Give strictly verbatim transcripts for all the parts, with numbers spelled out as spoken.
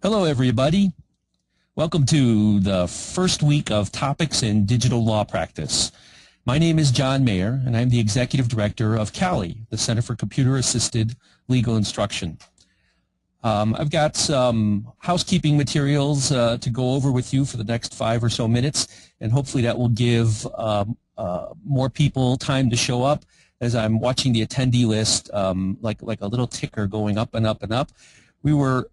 Hello, everybody. Welcome to the first week of Topics in Digital Law Practice. My name is John Mayer, and I'm the Executive Director of CALI, the Center for Computer-Assisted Legal Instruction. Um, I've got some housekeeping materials uh, to go over with you for the next five or so minutes, and hopefully that will give um, uh, more people time to show up. As I'm watching the attendee list, um, like, like a little ticker going up and up and up, we were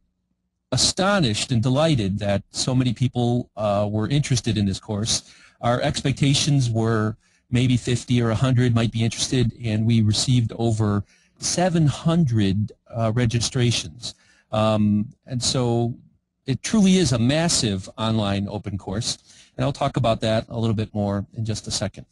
astonished and delighted that so many people uh, were interested in this course. Our expectations were maybe fifty or a hundred might be interested, and we received over seven hundred uh, registrations. Um, and so it truly is a massive online open course, and I'll talk about that a little bit more in just a second.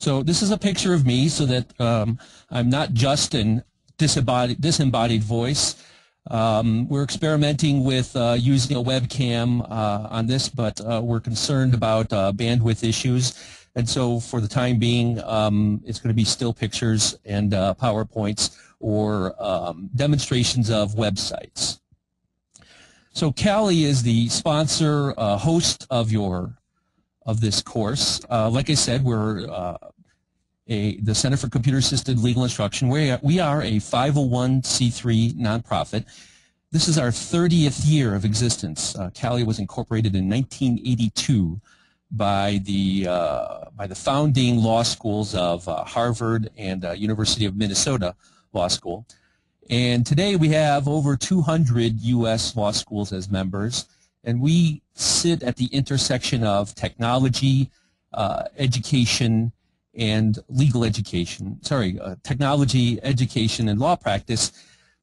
So this is a picture of me so that um, I'm not just a disembodied, disembodied voice. Um, we're experimenting with uh, using a webcam uh, on this, but uh, we're concerned about uh, bandwidth issues. And so for the time being, um, it's going to be still pictures and uh, PowerPoints or um, demonstrations of websites. So CALI is the sponsor, uh, host of your of this course. Uh, like I said, we're uh, a, the Center for Computer-Assisted Legal Instruction. We are, we are a five oh one c three nonprofit. This is our thirtieth year of existence. Uh, CALI was incorporated in nineteen eighty-two by the, uh, by the founding law schools of uh, Harvard and uh, University of Minnesota Law School. And today we have over two hundred U S law schools as members. And we sit at the intersection of technology, uh, education, and legal education, sorry, uh, technology, education, and law practice,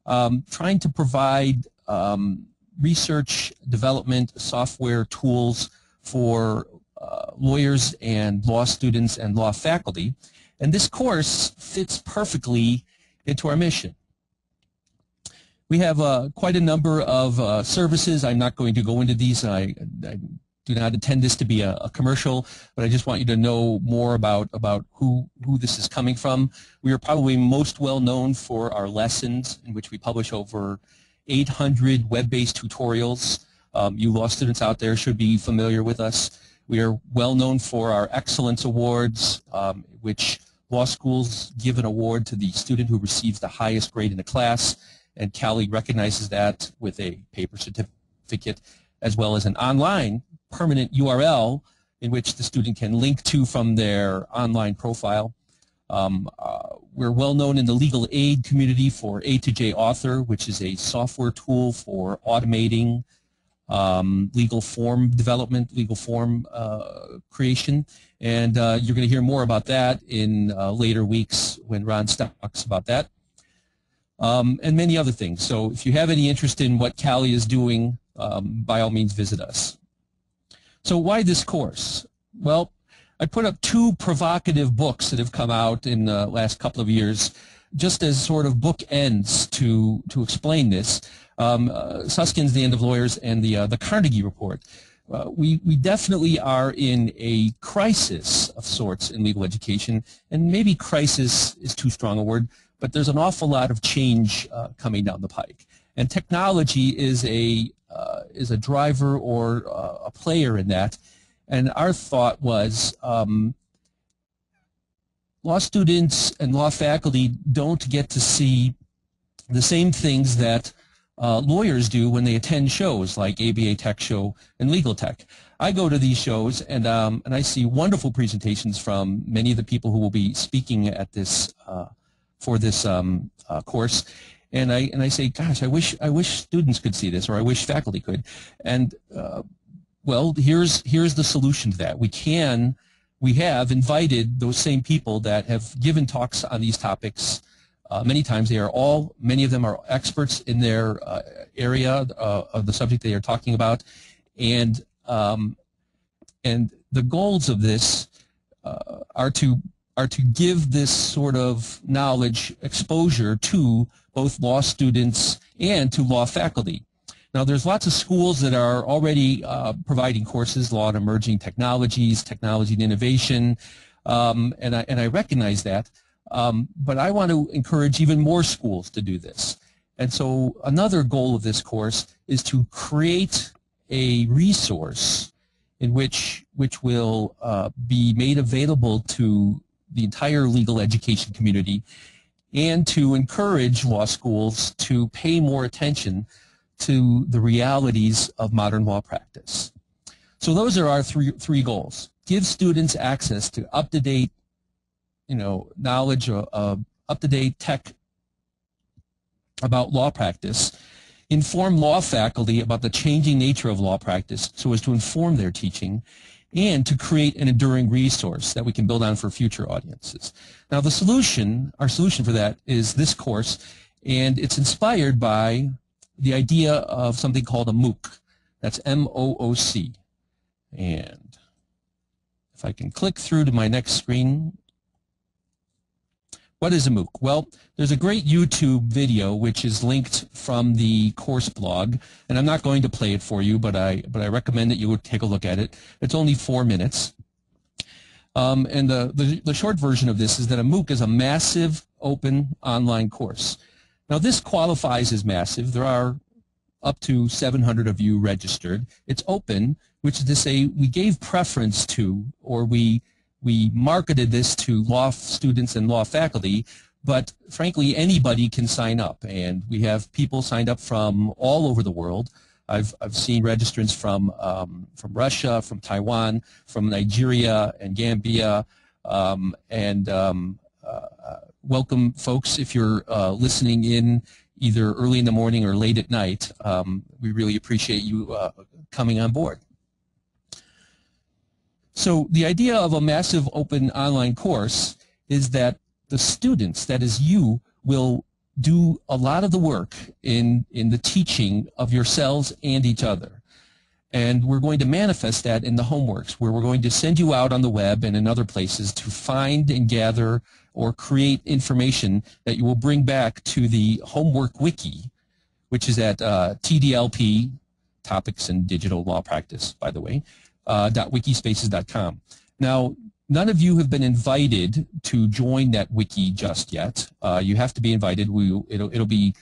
um, trying to provide um, research, development, software tools for uh, lawyers and law students and law faculty. And this course fits perfectly into our mission. We have uh, quite a number of uh, services. I'm not going to go into these. I, I do not intend this to be a, a commercial, but I just want you to know more about, about who, who this is coming from. We are probably most well known for our lessons, in which we publish over eight hundred web-based tutorials. Um, you law students out there should be familiar with us. We are well known for our excellence awards, um, which law schools give an award to the student who receives the highest grade in a class. And CALI recognizes that with a paper certificate, as well as an online permanent U R L in which the student can link to from their online profile. Um, uh, we're well known in the legal aid community for A two J Author, which is a software tool for automating um, legal form development, legal form uh, creation. And uh, you're going to hear more about that in uh, later weeks when Ron talks about that. Um, and many other things. So if you have any interest in what CALI is doing, um, by all means visit us. So why this course? Well, I put up two provocative books that have come out in the last couple of years just as sort of bookends to, to explain this. Um, uh, Susskind's The End of Lawyers and the, uh, the Carnegie Report. Uh, we, we definitely are in a crisis of sorts in legal education, and maybe crisis is too strong a word, but there's an awful lot of change uh, coming down the pike. And technology is a, uh, is a driver or uh, a player in that. And our thought was um, law students and law faculty don't get to see the same things that uh, lawyers do when they attend shows like A B A Tech Show and Legal Tech. I go to these shows and, um, and I see wonderful presentations from many of the people who will be speaking at this uh, for this um, uh, course, and I and I say, gosh, I wish I wish students could see this, or I wish faculty could. And uh, well, here's here's the solution to that. We can, we have invited those same people that have given talks on these topics uh, many times. They are all, many of them are experts in their uh, area uh, of the subject they are talking about, and um, and the goals of this uh, are to. are to give this sort of knowledge exposure to both law students and to law faculty. Now, there's lots of schools that are already uh, providing courses, Law and Emerging Technologies, Technology and Innovation, um, and, I, and I recognize that, Um, but I want to encourage even more schools to do this. And so another goal of this course is to create a resource in which, which will uh, be made available to the entire legal education community, and to encourage law schools to pay more attention to the realities of modern law practice. So those are our three, three goals. Give students access to up-to-date, you know, knowledge, uh, uh, up-to-date tech about law practice. Inform law faculty about the changing nature of law practice so as to inform their teaching, and to create an enduring resource that we can build on for future audiences. Now the solution, our solution for that is this course, and it's inspired by the idea of something called a MOOC. That's M O O C. And if I can click through to my next screen, what is a MOOC? Well, there's a great YouTube video which is linked from the course blog, and I'm not going to play it for you, but I but I recommend that you would take a look at it. It's only four minutes. Um, and the, the, the short version of this is that a MOOC is a massive open online course. Now this qualifies as massive. There are up to seven hundred of you registered. It's open, which is to say we gave preference to, or we We marketed this to law students and law faculty, but frankly anybody can sign up, and we have people signed up from all over the world. I've, I've seen registrants from, um, from Russia, from Taiwan, from Nigeria and Gambia, um, and um, uh, welcome folks if you're uh, listening in either early in the morning or late at night. Um, we really appreciate you uh, coming on board. So the idea of a massive open online course is that the students, that is you, will do a lot of the work in, in the teaching of yourselves and each other. And we're going to manifest that in the homeworks, where we're going to send you out on the web and in other places to find and gather or create information that you will bring back to the homework wiki, which is at uh, T D L P, Topics in Digital Law Practice, by the way, Uh, .wikispaces dot com. Now, none of you have been invited to join that wiki just yet. Uh, you have to be invited. We, it'll, it'll be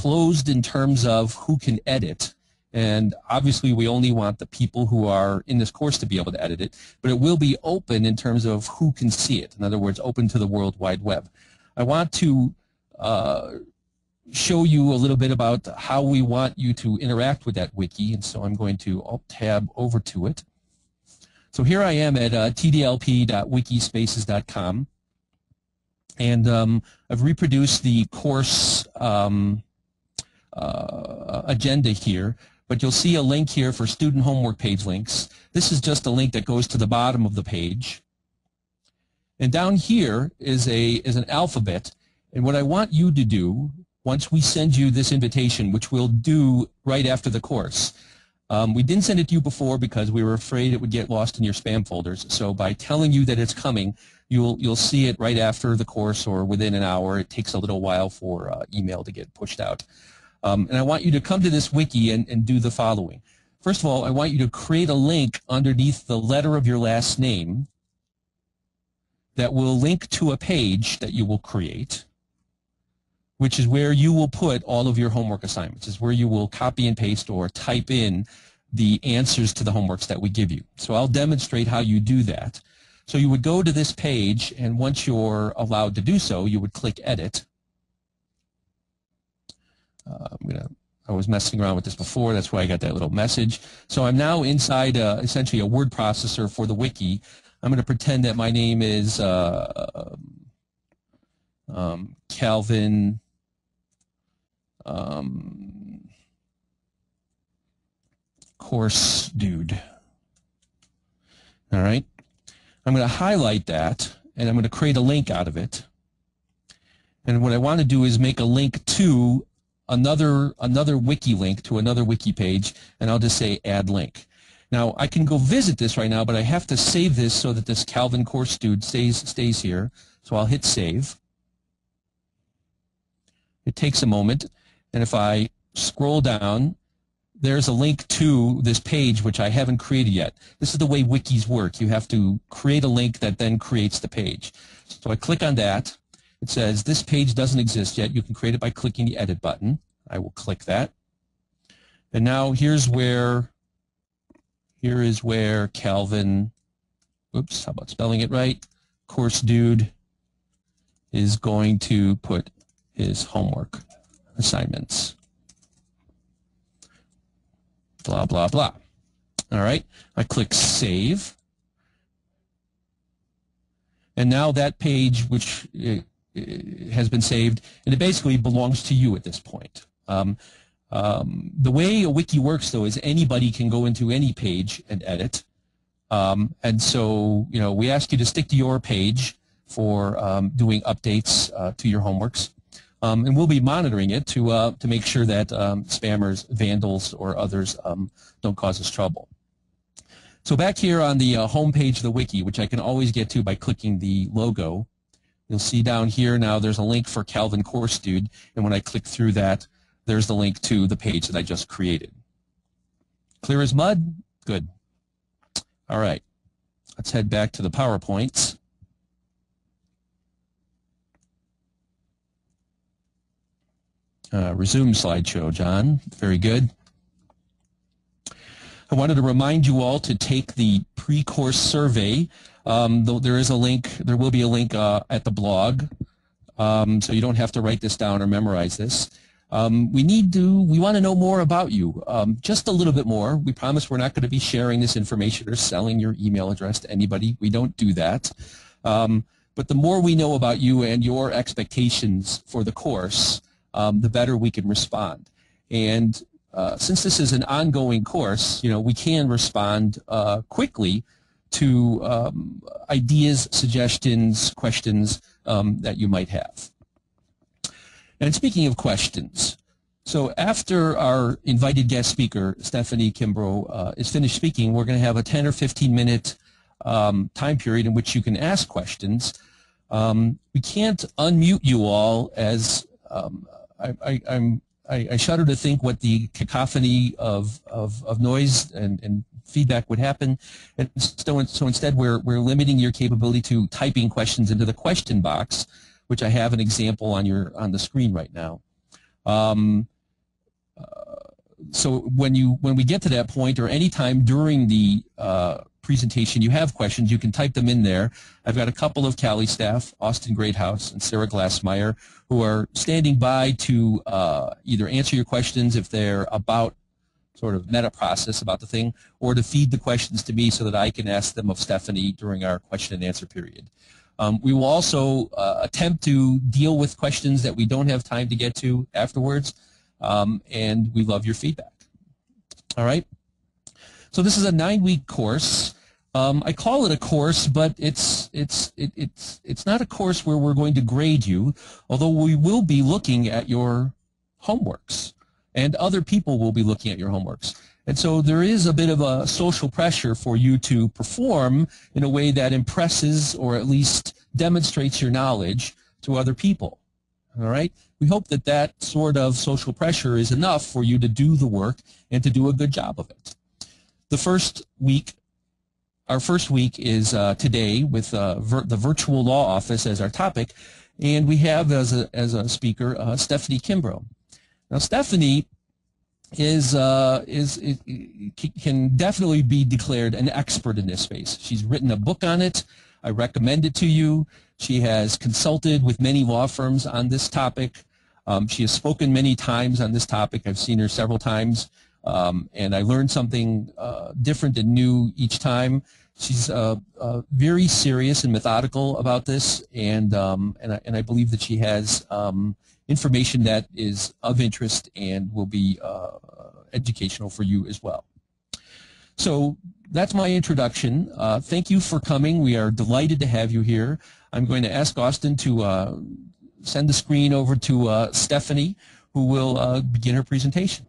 closed in terms of who can edit, and obviously we only want the people who are in this course to be able to edit it, but it will be open in terms of who can see it. In other words, open to the World Wide Web. I want to uh, show you a little bit about how we want you to interact with that wiki, and so I'm going to Alt-Tab over to it. So here I am at uh, T D L P dot wikispaces dot com, and um, I've reproduced the course um, uh, agenda here, but you'll see a link here for student homework page links. This is just a link that goes to the bottom of the page. And down here is, a, is an alphabet, and what I want you to do once we send you this invitation, which we'll do right after the course. Um, we didn't send it to you before because we were afraid it would get lost in your spam folders. So by telling you that it's coming, you'll you'll see it right after the course or within an hour. It takes a little while for uh, email to get pushed out. Um, and I want you to come to this wiki and, and do the following. First of all, I want you to create a link underneath the letter of your last name that will link to a page that you will create, which is where you will put all of your homework assignments. Is where you will copy and paste or type in the answers to the homeworks that we give you. So I'll demonstrate how you do that. So you would go to this page, and once you're allowed to do so, you would click Edit. Uh, I'm gonna, I was messing around with this before, that's why I got that little message. So I'm now inside a, essentially a word processor for the wiki. I'm gonna pretend that my name is uh, um, Calvin. Um, course dude. All right. I'm going to highlight that, and I'm going to create a link out of it. And what I want to do is make a link to another another wiki link to another wiki page, and I'll just say add link. Now I can go visit this right now, but I have to save this so that this Calvin course dude stays stays here. So I'll hit save. It takes a moment. And if I scroll down, there's a link to this page which I haven't created yet. This is the way wikis work. You have to create a link that then creates the page. So I click on that, It says, this page doesn't exist yet. You can create it by clicking the edit button. I will click that. And now here's where, here is where Calvin, oops, how about spelling it right? Course Dude is going to put his homework assignments. Blah, blah, blah. All right, I click Save. And now that page, which uh, has been saved, and it basically belongs to you at this point. Um, um, the way a wiki works, though, is anybody can go into any page and edit. Um, and so, you know, we ask you to stick to your page for um, doing updates uh, to your homeworks. Um, and we'll be monitoring it to, uh, to make sure that um, spammers, vandals, or others um, don't cause us trouble. So back here on the uh, home page of the wiki, which I can always get to by clicking the logo, you'll see down here now there's a link for Calvin Course Dude, and when I click through that, there's the link to the page that I just created. Clear as mud? Good. All right, let's head back to the PowerPoints. Uh, resume slideshow, John. Very good. I wanted to remind you all to take the pre-course survey. Um, there is a link, there will be a link uh, at the blog, um, so you don't have to write this down or memorize this. Um, we need to, we want to know more about you, um, just a little bit more. We promise we're not going to be sharing this information or selling your email address to anybody. We don't do that. Um, but the more we know about you and your expectations for the course, um, the better we can respond. And Uh, since this is an ongoing course, you know, we can respond uh, quickly to um, ideas, suggestions, questions um, that you might have. And speaking of questions, so after our invited guest speaker, Stephanie Kimbro, uh, is finished speaking, we're going to have a ten or fifteen minute um, time period in which you can ask questions. Um, we can't unmute you all as um, I, I, I'm I shudder to think what the cacophony of, of, of noise and, and feedback would happen. And so, so instead, we're, we're limiting your capability to typing questions into the question box, which I have an example on, your, on the screen right now. Um, uh, so when, you, when we get to that point, or any time during the uh, presentation you have questions, you can type them in there. I've got a couple of Cali staff, Austin Greathouse and Sarah Glassmeyer, who are standing by to uh, either answer your questions if they're about sort of meta process about the thing, or to feed the questions to me so that I can ask them of Stephanie during our question and answer period. Um, we will also uh, attempt to deal with questions that we don't have time to get to afterwards, um, and we love your feedback. All right. So this is a nine-week course. Um, I call it a course, but it's it's it, it's it's not a course where we're going to grade you, although we will be looking at your homeworks, and other people will be looking at your homeworks. And so there is a bit of a social pressure for you to perform in a way that impresses or at least demonstrates your knowledge to other people. All right? We hope that that sort of social pressure is enough for you to do the work and to do a good job of it. The first week, our first week is uh, today with uh, vir the Virtual Law Office as our topic, and we have as a, as a speaker uh, Stephanie Kimbro. Now Stephanie is, uh, is, is, can definitely be declared an expert in this space. She's written a book on it. I recommend it to you. She has consulted with many law firms on this topic. Um, she has spoken many times on this topic. I've seen her several times. Um, and I learned something uh, different and new each time. She's uh, uh, very serious and methodical about this, and, um, and, I, and I believe that she has um, information that is of interest and will be uh, educational for you as well. So that's my introduction. Uh, thank you for coming. We are delighted to have you here. I'm going to ask Austin to uh, send the screen over to uh, Stephanie, who will uh, begin her presentation.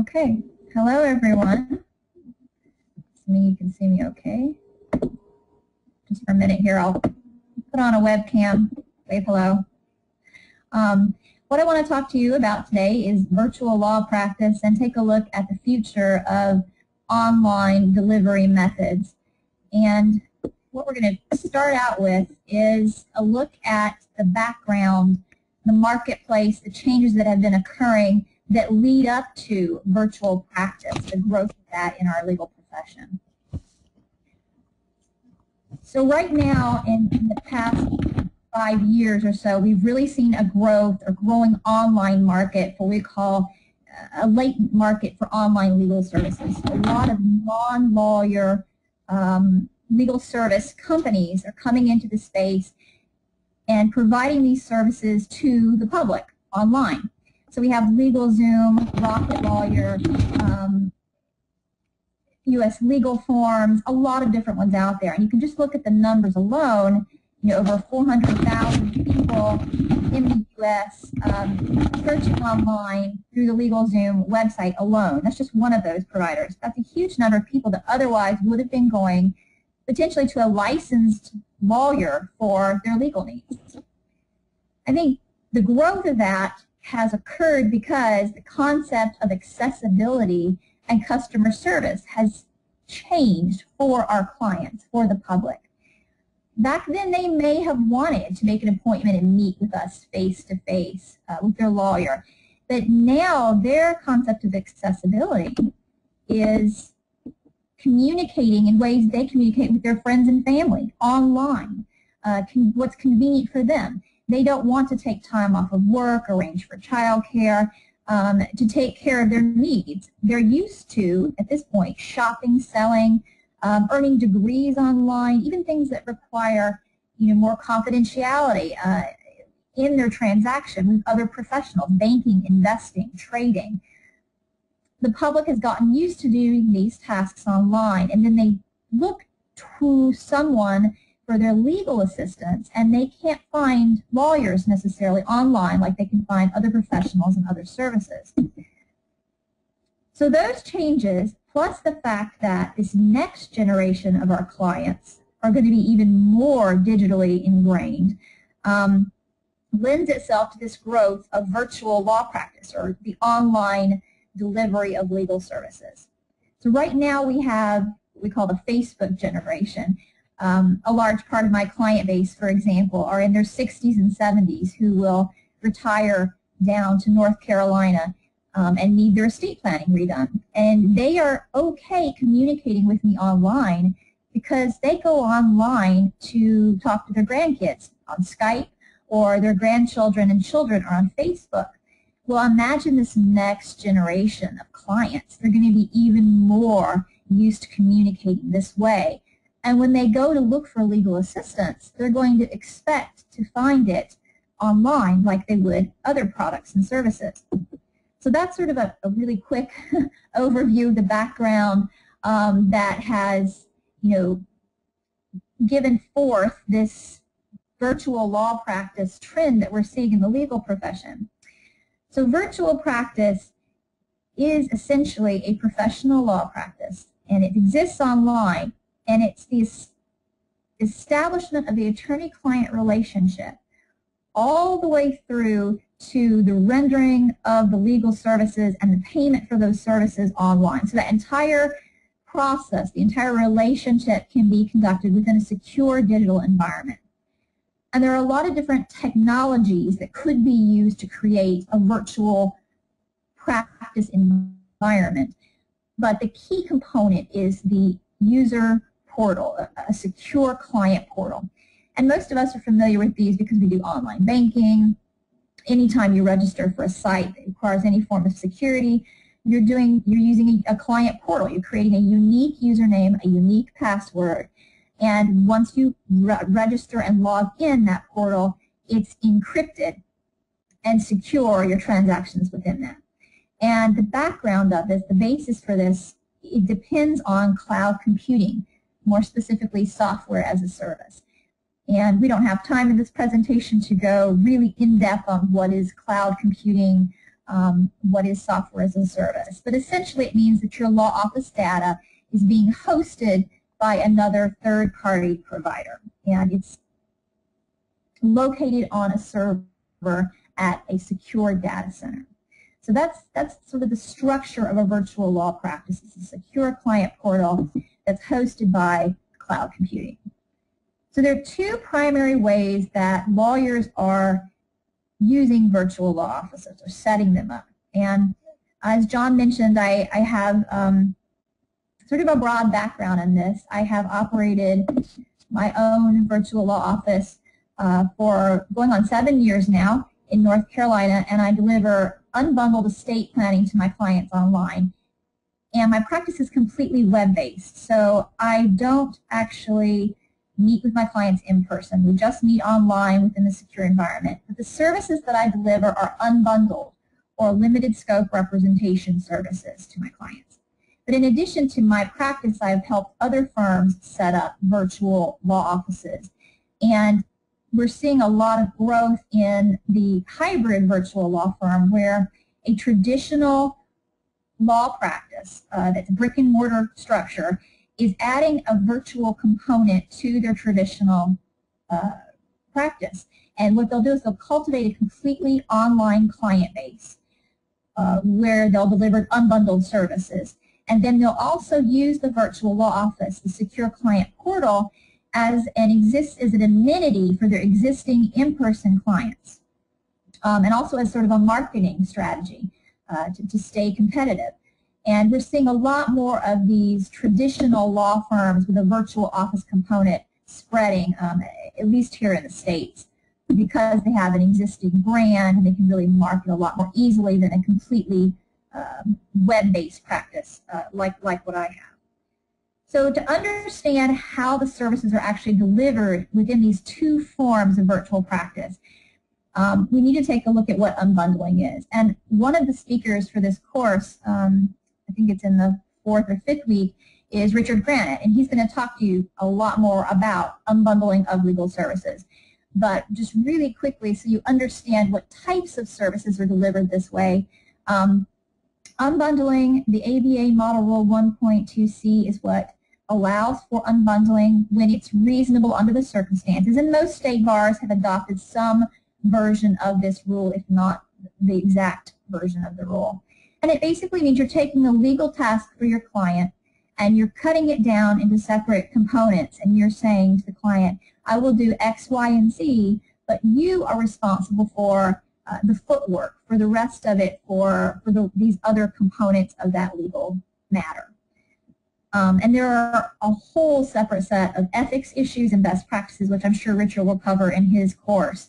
Okay, hello everyone. It's me, you can see me okay. Just for a minute here, I'll put on a webcam, wave hello. Um, What I want to talk to you about today is virtual law practice and take a look at the future of online delivery methods. And what we're going to start out with is a look at the background, the marketplace, the changes that have been occurring that lead up to virtual practice, the growth of that in our legal profession. So right now, in, in the past five years or so, we've really seen a growth or growing online market for what we call a latent market for online legal services. A lot of non-lawyer um, legal service companies are coming into the space and providing these services to the public online. So we have LegalZoom, Rocket Lawyer, um, U S Legal Forms, a lot of different ones out there. And you can just look at the numbers alone, you know, over four hundred thousand people in the U S um, searching online through the LegalZoom website alone. That's just one of those providers. That's a huge number of people that otherwise would have been going potentially to a licensed lawyer for their legal needs. I think the growth of that has occurred because the concept of accessibility and customer service has changed for our clients, for the public. Back then, they may have wanted to make an appointment and meet with us face-to-face uh, with their lawyer. But now their concept of accessibility is communicating in ways they communicate with their friends and family online, uh, con- what's convenient for them. They don't want to take time off of work, arrange for childcare, um, to take care of their needs. They're used to, at this point, shopping, selling, um, earning degrees online, even things that require, you know, more confidentiality uh, in their transaction with other professionals, banking, investing, trading. The public has gotten used to doing these tasks online, and then they look to someone for their legal assistance, and they can't find lawyers necessarily online like they can find other professionals and other services. So those changes, plus the fact that this next generation of our clients are going to be even more digitally ingrained, um, lends itself to this growth of virtual law practice or the online delivery of legal services. So right now we have what we call the Facebook generation. Um, a large part of my client base, for example, are in their sixties and seventies who will retire down to North Carolina um, and need their estate planning redone. And they are okay communicating with me online because they go online to talk to their grandkids on Skype, or their grandchildren and children are on Facebook. Well, imagine this next generation of clients. They're going to be even more used to communicating this way. And when they go to look for legal assistance, they're going to expect to find it online like they would other products and services. So that's sort of a, a really quick overview of the background um, that has, you know, given forth this virtual law practice trend that we're seeing in the legal profession. So virtual practice is essentially a professional law practice, and it exists online. And it's the establishment of the attorney-client relationship all the way through to the rendering of the legal services and the payment for those services online. So that entire process, the entire relationship can be conducted within a secure digital environment. And there are a lot of different technologies that could be used to create a virtual practice environment. But the key component is the user portal, a secure client portal. And most of us are familiar with these because we do online banking. Anytime you register for a site that requires any form of security, you're doing, you're using a client portal. You're creating a unique username, a unique password. And once you re- register and log in that portal, it's encrypted and secure your transactions within that. And the background of this, the basis for this, it depends on cloud computing, more specifically software as a service. And we don't have time in this presentation to go really in-depth on what is cloud computing, um, what is software as a service. But essentially it means that your law office data is being hosted by another third-party provider. And it's located on a server at a secure data center. So that's, that's sort of the structure of a virtual law practice. It's a secure client portal that's hosted by cloud computing. So there are two primary ways that lawyers are using virtual law offices or setting them up. And as John mentioned, I, I have um, sort of a broad background in this. I have operated my own virtual law office uh, for going on seven years now in North Carolina, and I deliver unbundled estate planning to my clients online. And my practice is completely web-based, so I don't actually meet with my clients in person. We just meet online within a secure environment. But the services that I deliver are unbundled or limited scope representation services to my clients. But in addition to my practice, I've helped other firms set up virtual law offices. And we're seeing a lot of growth in the hybrid virtual law firm, where a traditional law practice, uh, that's a brick and mortar structure, is adding a virtual component to their traditional uh, practice. And what they'll do is they'll cultivate a completely online client base uh, where they'll deliver unbundled services. And then they'll also use the virtual law office, the secure client portal, as an, exist, as an amenity for their existing in-person clients, um, and also as sort of a marketing strategy uh, to, to stay competitive. And we're seeing a lot more of these traditional law firms with a virtual office component spreading, um, at least here in the States, because they have an existing brand and they can really market a lot more easily than a completely um, web-based practice uh, like, like what I have. So to understand how the services are actually delivered within these two forms of virtual practice, um, we need to take a look at what unbundling is. And one of the speakers for this course, um, I think it's in the fourth or fifth week, is Richard Granite, and he's going to talk to you a lot more about unbundling of legal services. But just really quickly, so you understand what types of services are delivered this way, um, unbundling, the A B A Model Rule one point two C is what allows for unbundling when it's reasonable under the circumstances, and most state bars have adopted some version of this rule, if not the exact version of the rule. And it basically means you're taking a legal task for your client and you're cutting it down into separate components, and you're saying to the client, I will do X, Y, and Z, but you are responsible for uh, the footwork, for the rest of it, for, for the, these other components of that legal matter. Um, and there are a whole separate set of ethics issues and best practices, which I'm sure Richard will cover in his course,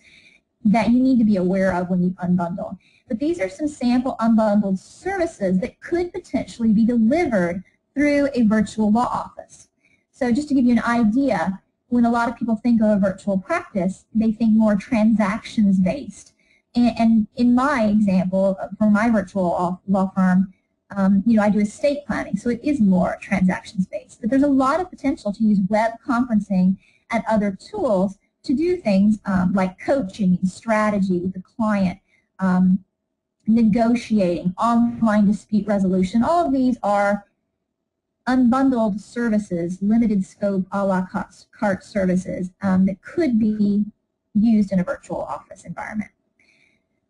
that you need to be aware of when you unbundle. But these are some sample unbundled services that could potentially be delivered through a virtual law office. So just to give you an idea, when a lot of people think of a virtual practice, they think more transactions-based. And, and in my example, for my virtual law firm, um, you know, I do estate planning, so it is more transactions-based. But there's a lot of potential to use web conferencing and other tools to do things um, like coaching and strategy with the client, um, negotiating, online dispute resolution. All of these are unbundled services, limited scope, a la carte services um, that could be used in a virtual office environment.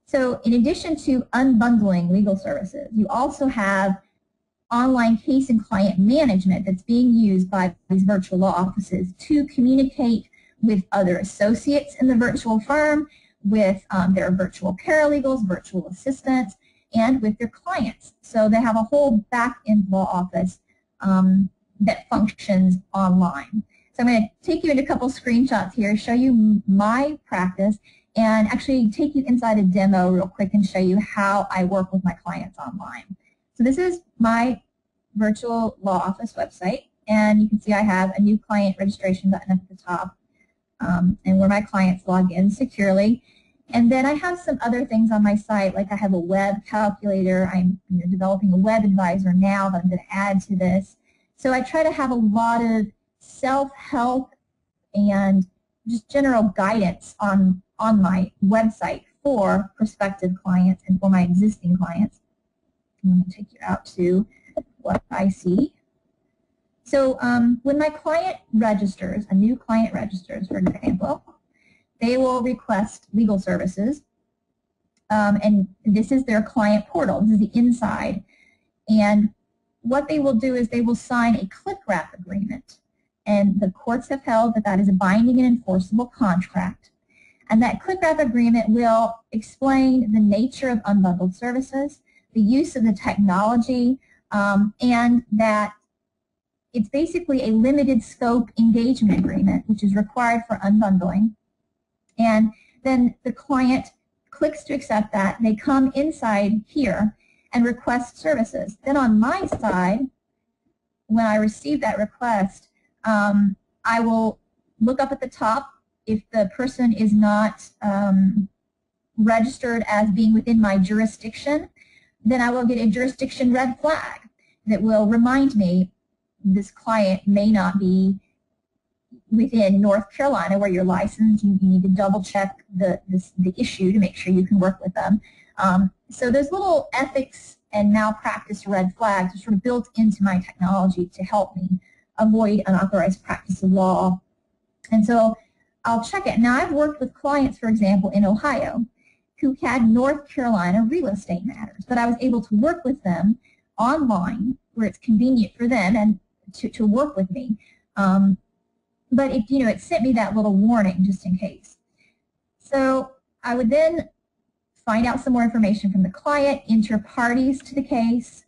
So in addition to unbundling legal services, you also have online case and client management that's being used by these virtual law offices to communicate with other associates in the virtual firm, with um, their virtual paralegals, virtual assistants, and with their clients. So they have a whole back-end law office um, that functions online. So I'm going to take you into a couple screenshots here, show you my practice, and actually take you inside a demo real quick and show you how I work with my clients online. So this is my virtual law office website, and you can see I have a new client registration button at the top, Um, and where my clients log in securely. And then I have some other things on my site, like I have a web calculator. I'm you know, developing a web advisor now that I'm going to add to this. So I try to have a lot of self-help and just general guidance on, on my website for prospective clients and for my existing clients. I'm going to take you out to what I see. So um, when my client registers, a new client registers, for example, they will request legal services. um, and this is their client portal. This is the inside. And what they will do is they will sign a CLIPRAP agreement. And the courts have held that that is a binding and enforceable contract. And that CLIPRAP agreement will explain the nature of unbundled services, the use of the technology, um, and that it's basically a limited scope engagement agreement, which is required for unbundling. And then the client clicks to accept that. They come inside here and request services. Then on my side, when I receive that request, um, I will look up at the top. If the person is not um, registered as being within my jurisdiction, then I will get a jurisdiction red flag that will remind me this client may not be within North Carolina where you're licensed. You need to double check the, the, the issue to make sure you can work with them. Um, so those little ethics and malpractice red flags are sort of built into my technology to help me avoid unauthorized practice of law. And so I'll check it. Now, I've worked with clients, for example, in Ohio who had North Carolina real estate matters, but I was able to work with them online where it's convenient for them and to, to work with me. Um, but it, you know, it sent me that little warning just in case. So I would then find out some more information from the client, enter parties to the case,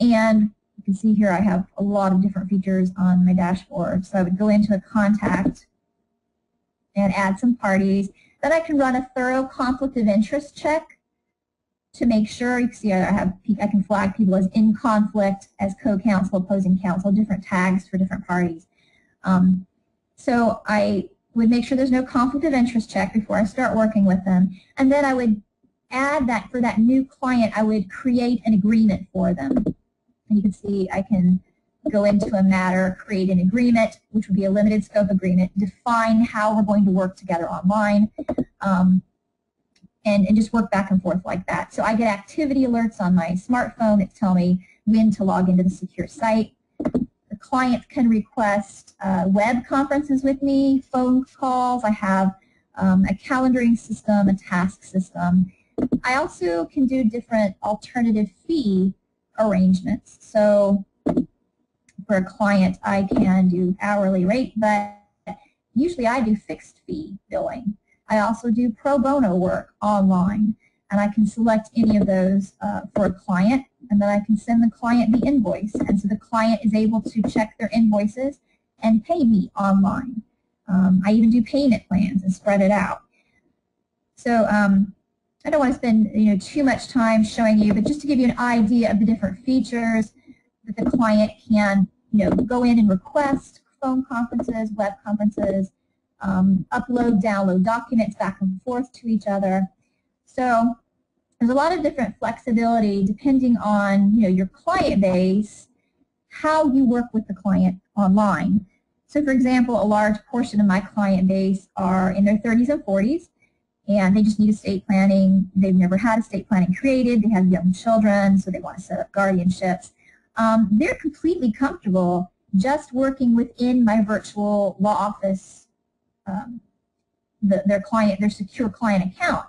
and you can see here I have a lot of different features on my dashboard. So I would go into a contact and add some parties. Then I can run a thorough conflict of interest check to make sure. You can see I have I can flag people as in conflict, as co-counsel, opposing counsel, different tags for different parties. Um, so I would make sure there's no conflict of interest check before I start working with them, and then I would add that for that new client, I would create an agreement for them. And you can see I can go into a matter, create an agreement, which would be a limited scope agreement, define how we're going to work together online, um, and, and just work back and forth like that. So I get activity alerts on my smartphone that tell me when to log into the secure site. The client can request uh, web conferences with me, phone calls. I have um, a calendaring system, a task system. I also can do different alternative fee arrangements. So for a client, I can do hourly rate, but usually I do fixed fee billing. I also do pro bono work online, and I can select any of those uh, for a client, and then I can send the client the invoice, and so the client is able to check their invoices and pay me online. Um, I even do payment plans and spread it out. So um, I don't want to spend you know too much time showing you, but just to give you an idea of the different features that the client can you know go in and request: phone conferences, web conferences, um, upload, download documents back and forth to each other. So there's a lot of different flexibility depending on you know your client base, how you work with the client online. So for example, a large portion of my client base are in their thirties and forties. And they just need estate planning. They've never had estate planning created. They have young children, so they want to set up guardianships. Um, they're completely comfortable just working within my virtual law office, um, the, their client, their secure client account.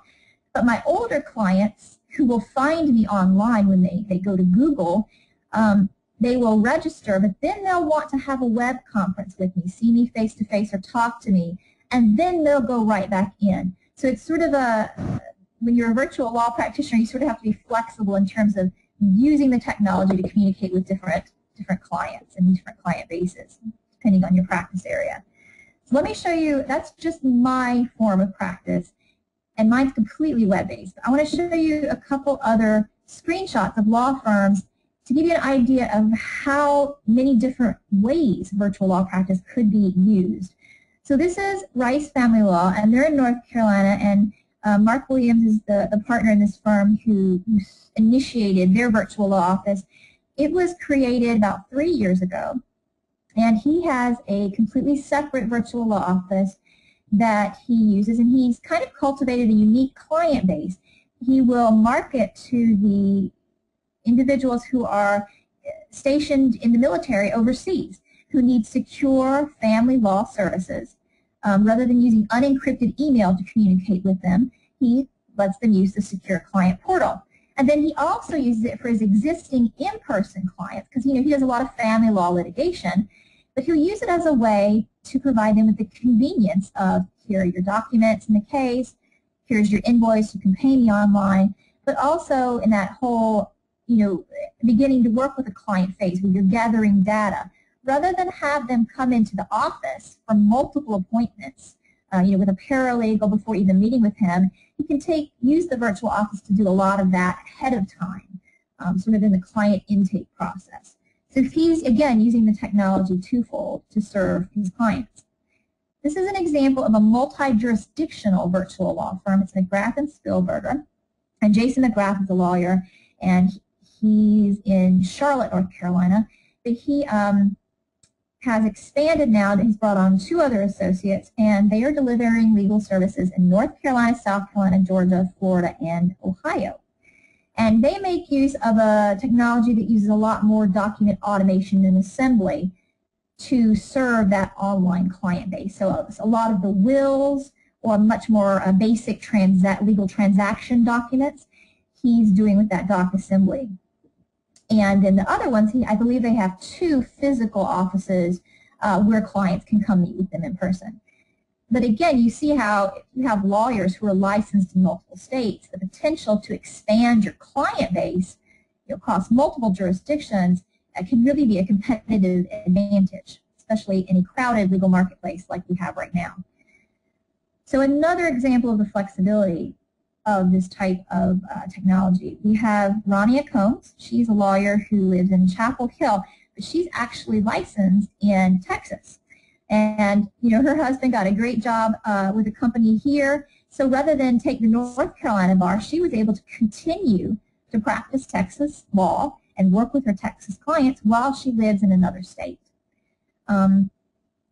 But my older clients, who will find me online when they, they go to Google, um, they will register, but then they'll want to have a web conference with me, see me face to face or talk to me, and then they'll go right back in. So it's sort of a, when you're a virtual law practitioner, you sort of have to be flexible in terms of using the technology to communicate with different, different clients and different client bases, depending on your practice area. So let me show you, that's just my form of practice, and mine's completely web-based. I want to show you a couple other screenshots of law firms to give you an idea of how many different ways virtual law practice could be used. So this is Rice Family Law, and they're in North Carolina, and uh, Mark Williams is the, the partner in this firm who initiated their virtual law office. It was created about three years ago, and he has a completely separate virtual law office that he uses, and he's kind of cultivated a unique client base. He will market to the individuals who are stationed in the military overseas, who need secure family law services. Um, rather than using unencrypted email to communicate with them, he, lets them use the secure client portal. And then he also uses it for his existing in-person clients, because you know he does a lot of family law litigation, but he'll use it as a way to provide them with the convenience of, here are your documents in the case, here's your invoice, you can pay me online, but also in that whole, you know, beginning to work with a client phase where you're gathering data, rather than have them come into the office for multiple appointments, uh, you know, with a paralegal before even meeting with him. You can take, use the virtual office to do a lot of that ahead of time, um, sort of in the client intake process. So he's, again, using the technology twofold to serve his clients. This is an example of a multi-jurisdictional virtual law firm. It's McGrath and Spielberger. And Jason McGrath is a lawyer, and he's in Charlotte, North Carolina. But he um, has expanded now that he's brought on two other associates, and they are delivering legal services in North Carolina, South Carolina, Georgia, Florida, and Ohio. And they make use of a technology that uses a lot more document automation and assembly to serve that online client base. So it's a lot of the wills or much more uh, basic transa- legal transaction documents he's doing with that doc-assembly. And then the other ones, he, I believe they have two physical offices uh, where clients can come meet with them in person. But again, you see how if you have lawyers who are licensed in multiple states, the potential to expand your client base, you know, across multiple jurisdictions uh, can really be a competitive advantage, especially in a crowded legal marketplace like we have right now. So another example of the flexibility of this type of uh, technology. We have Ronnie Combs. She's a lawyer who lives in Chapel Hill, but she's actually licensed in Texas. And you know, her husband got a great job uh, with a company here, so rather than take the North Carolina bar, she was able to continue to practice Texas law and work with her Texas clients while she lives in another state. Um,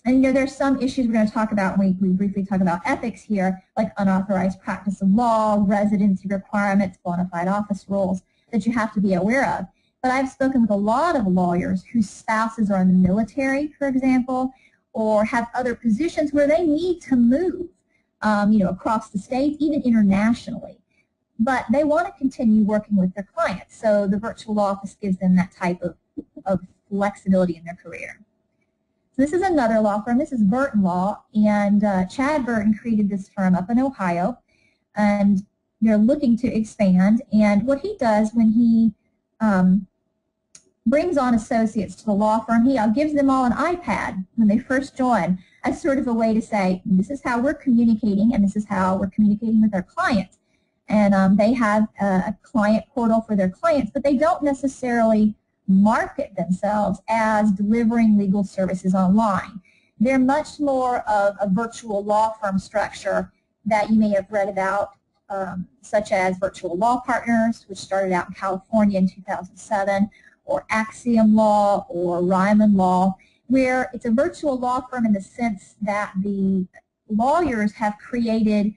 And you know, there's some issues we're going to talk about when we, we briefly talk about ethics here, like unauthorized practice of law, residency requirements, bona fide office rules that you have to be aware of. But I've spoken with a lot of lawyers whose spouses are in the military, for example, or have other positions where they need to move, um, you know, across the state, even internationally. But they want to continue working with their clients, so the virtual law office gives them that type of, of flexibility in their career. This is another law firm. This is Burton Law, and uh, Chad Burton created this firm up in Ohio, and they're looking to expand. And what he does when he um, brings on associates to the law firm, he gives them all an iPad when they first join as sort of a way to say, this is how we're communicating, and this is how we're communicating with our clients. And um, they have a, a client portal for their clients, but they don't necessarily market themselves as delivering legal services online. They're much more of a virtual law firm structure that you may have read about, um, such as Virtual Law Partners, which started out in California in two thousand seven, or Axiom Law or Ryman Law, where it's a virtual law firm in the sense that the lawyers have created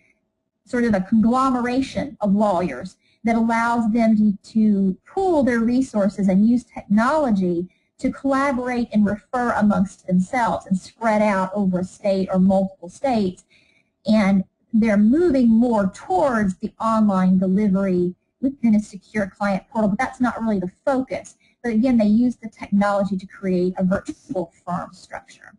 sort of a conglomeration of lawyers that allows them to, to pool their resources and use technology to collaborate and refer amongst themselves and spread out over a state or multiple states. And they're moving more towards the online delivery within a secure client portal, but that's not really the focus. But again, they use the technology to create a virtual firm structure.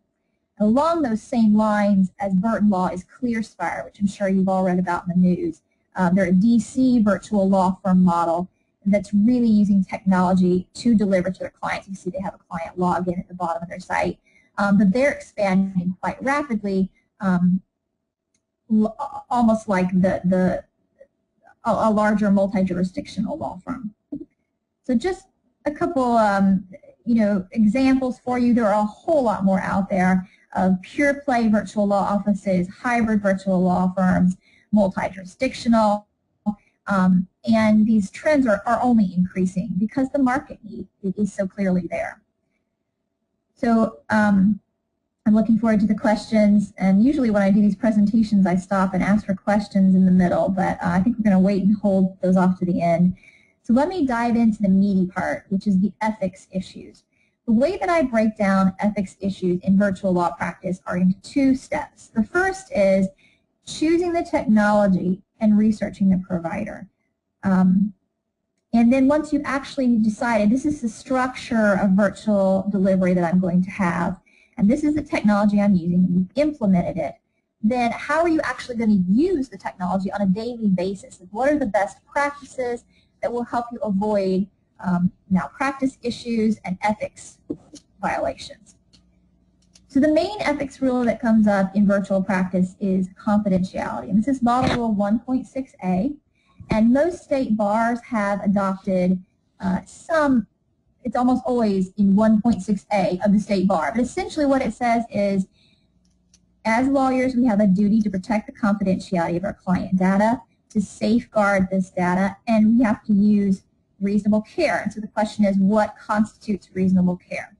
Along those same lines as Burton Law is ClearSpire, which I'm sure you've all read about in the news. Um, they're a D C virtual law firm model that's really using technology to deliver to their clients. You see they have a client login at the bottom of their site. Um, but they're expanding quite rapidly, um, almost like the, the, a, a larger multi-jurisdictional law firm. So just a couple um, you know, examples for you. There are a whole lot more out there of pure play virtual law offices, hybrid virtual law firms, multi-jurisdictional, um, and these trends are, are only increasing because the market need is so clearly there. So um, I'm looking forward to the questions, and usually when I do these presentations I stop and ask for questions in the middle, but uh, I think we're going to wait and hold those off to the end. So let me dive into the meaty part, which is the ethics issues. The way that I break down ethics issues in virtual law practice are into two steps. The first is choosing the technology, and researching the provider. Um, and then once you've actually decided, this is the structure of virtual delivery that I'm going to have, and this is the technology I'm using, and you've implemented it, then how are you actually going to use the technology on a daily basis? What are the best practices that will help you avoid um, malpractice issues and ethics violations? So the main ethics rule that comes up in virtual practice is confidentiality. And this is Model Rule one point six A. And most state bars have adopted uh, some, it's almost always in one point six A of the state bar. But essentially what it says is, as lawyers, we have a duty to protect the confidentiality of our client data, to safeguard this data, and we have to use reasonable care. And so the question is, what constitutes reasonable care?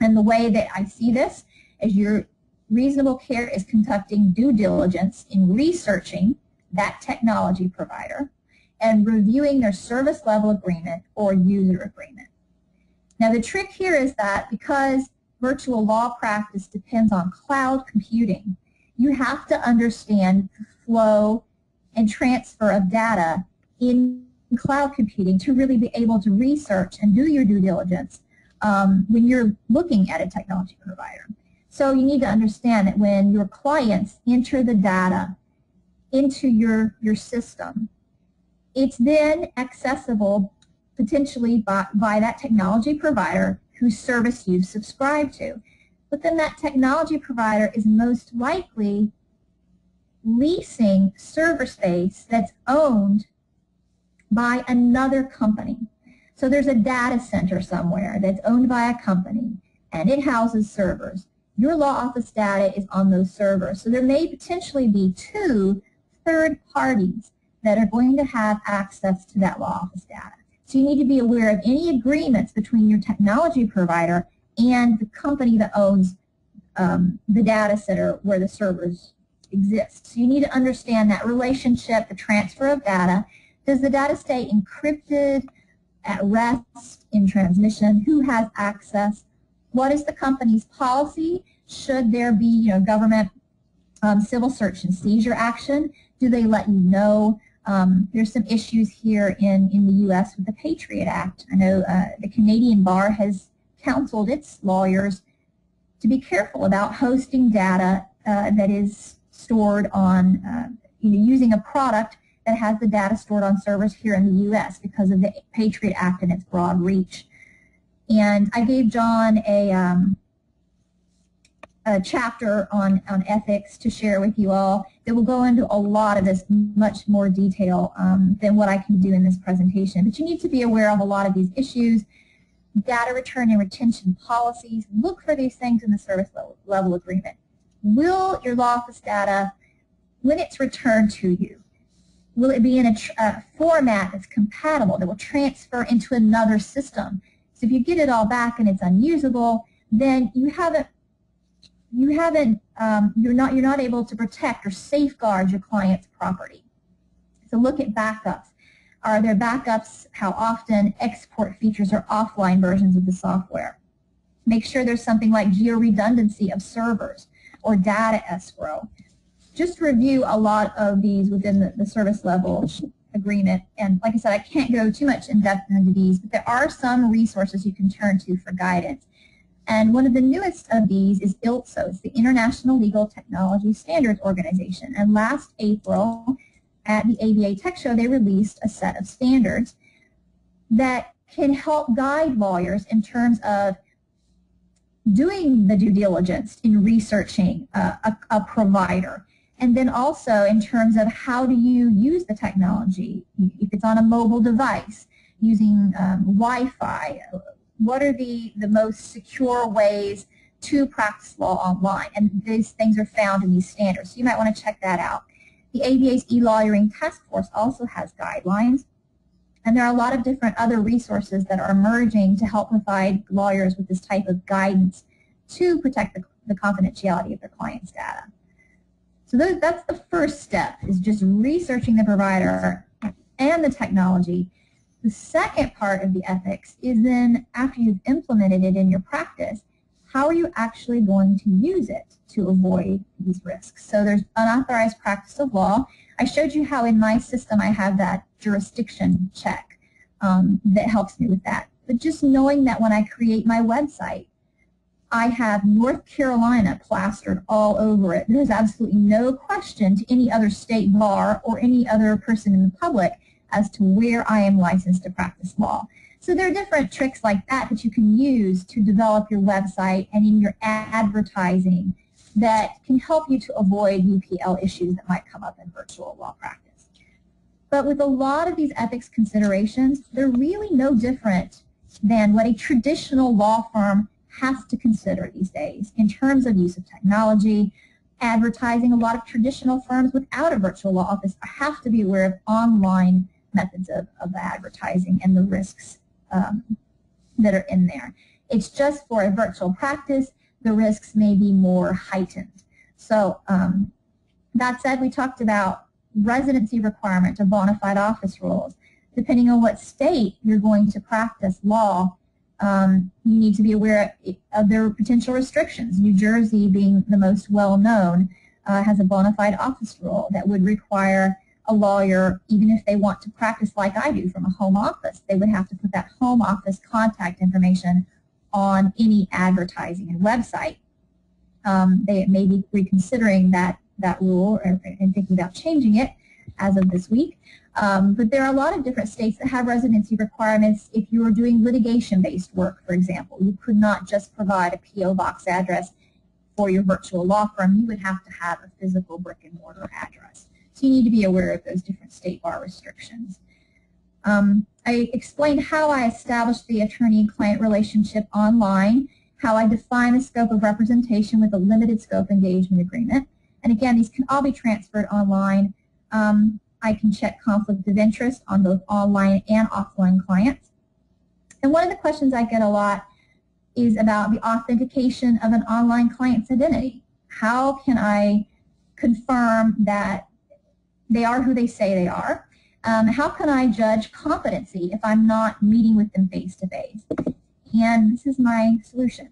And the way that I see this is your reasonable care is conducting due diligence in researching that technology provider and reviewing their service level agreement or user agreement. Now the trick here is that because virtual law practice depends on cloud computing, you have to understand the flow and transfer of data in cloud computing to really be able to research and do your due diligence Um, when you're looking at a technology provider. So you need to understand that when your clients enter the data into your, your system, it's then accessible potentially by, by that technology provider whose service you subscribe to. But then that technology provider is most likely leasing server space that's owned by another company. So there's a data center somewhere that's owned by a company, and it houses servers. Your law office data is on those servers. So there may potentially be two third parties that are going to have access to that law office data. So you need to be aware of any agreements between your technology provider and the company that owns um, the data center where the servers exist. So you need to understand that relationship, the transfer of data. Does the data stay encrypted, at rest, in transmission? Who has access? What is the company's policy? Should there be, you know, government um, civil search and seizure action? Do they let you know? Um, there's some issues here in, in the U S with the Patriot Act. I know uh, the Canadian bar has counseled its lawyers to be careful about hosting data uh, that is stored on, uh, you know, using a product that has the data stored on servers here in the U S because of the Patriot Act and its broad reach. And I gave John a, um, a chapter on, on ethics to share with you all that will go into a lot of this much more detail um, than what I can do in this presentation. But you need to be aware of a lot of these issues, data return and retention policies. Look for these things in the service level, level agreement. Will your law office data, when it's returned to you, will it be in a tr uh, format that's compatible, that will transfer into another system? So if you get it all back and it's unusable, then you haven't, you haven't, um, you're not, you're not able to protect or safeguard your client's property. So look at backups. Are there backups? How often? Export features or offline versions of the software? Make sure there's something like geo-redundancy of servers or data escrow. Just review a lot of these within the, the service level agreement. And like I said, I can't go too much in depth into these, but there are some resources you can turn to for guidance. And one of the newest of these is ILTSO. It's the International Legal Technology Standards Organization. And last April at the A B A Tech Show, they released a set of standards that can help guide lawyers in terms of doing the due diligence in researching uh, a, a provider. And then also in terms of how do you use the technology, if it's on a mobile device, using um, Wi-Fi, what are the, the most secure ways to practice law online? And these things are found in these standards, so you might want to check that out. The A B A's e-lawyering task force also has guidelines, and there are a lot of different other resources that are emerging to help provide lawyers with this type of guidance to protect the, the confidentiality of their clients' data. So that's the first step, is just researching the provider and the technology. The second part of the ethics is then, after you've implemented it in your practice, how are you actually going to use it to avoid these risks? So there's unauthorized practice of law. I showed you how in my system I have that jurisdiction check um, that helps me with that. But just knowing that when I create my website, I have North Carolina plastered all over it. There's absolutely no question to any other state bar or any other person in the public as to where I am licensed to practice law. So there are different tricks like that that you can use to develop your website and in your advertising that can help you to avoid U P L issues that might come up in virtual law practice. But with a lot of these ethics considerations, they're really no different than what a traditional law firm has to consider these days in terms of use of technology, advertising. A lot of traditional firms without a virtual law office have to be aware of online methods of, of advertising and the risks um, that are in there. It's just for a virtual practice, the risks may be more heightened. So um, that said, we talked about residency requirement or bona fide office rules. Depending on what state you're going to practice law, Um, you need to be aware of their potential restrictions. New Jersey, being the most well-known, uh, has a bona fide office rule that would require a lawyer, even if they want to practice like I do from a home office, they would have to put that home office contact information on any advertising and website. Um, they may be reconsidering that, that rule or, and thinking about changing it as of this week. Um, but there are a lot of different states that have residency requirements. If you are doing litigation-based work, for example, you could not just provide a P O box address for your virtual law firm. You would have to have a physical brick-and-mortar address. So you need to be aware of those different state bar restrictions. Um, I explained how I established the attorney and client relationship online, how I define the scope of representation with a limited scope engagement agreement. And again, these can all be transferred online. Um, I can check conflict of interest on both online and offline clients. And one of the questions I get a lot is about the authentication of an online client's identity. How can I confirm that they are who they say they are? Um, how can I judge competency if I'm not meeting with them face to face? And this is my solution.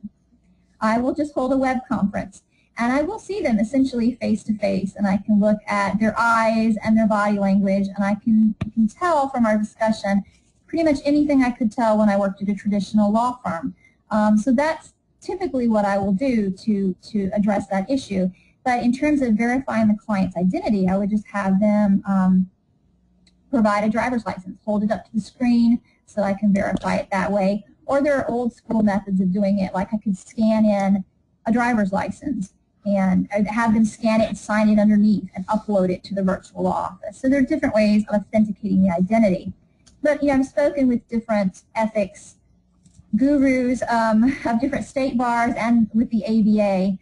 I will just hold a web conference. And I will see them essentially face to face, and I can look at their eyes and their body language, and I can, can tell from our discussion pretty much anything I could tell when I worked at a traditional law firm. Um, so that's typically what I will do to, to address that issue. But in terms of verifying the client's identity, I would just have them um, provide a driver's license, hold it up to the screen so I can verify it that way. Or there are old school methods of doing it, like I could scan in a driver's license and have them scan it and sign it underneath and upload it to the virtual law office. So there are different ways of authenticating the identity. But you know, I've spoken with different ethics gurus um, of different state bars and with the A B A.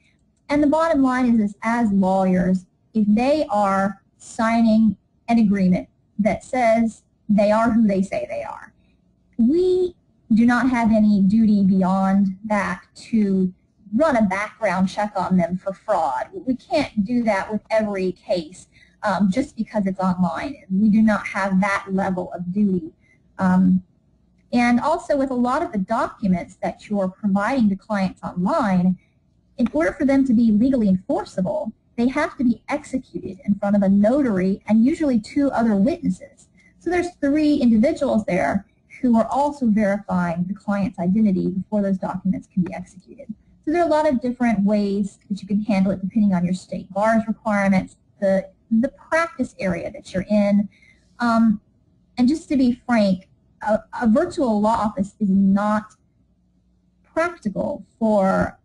And the bottom line is this, as lawyers, if they are signing an agreement that says they are who they say they are, we do not have any duty beyond that to run a background check on them for fraud. We can't do that with every case um, just because it's online. We do not have that level of duty. Um, and also with a lot of the documents that you're providing to clients online, in order for them to be legally enforceable, they have to be executed in front of a notary and usually two other witnesses. So there's three individuals there who are also verifying the client's identity before those documents can be executed. So there are a lot of different ways that you can handle it depending on your state bar's requirements, the, the practice area that you're in. Um, and just to be frank, a, a virtual law office is not practical for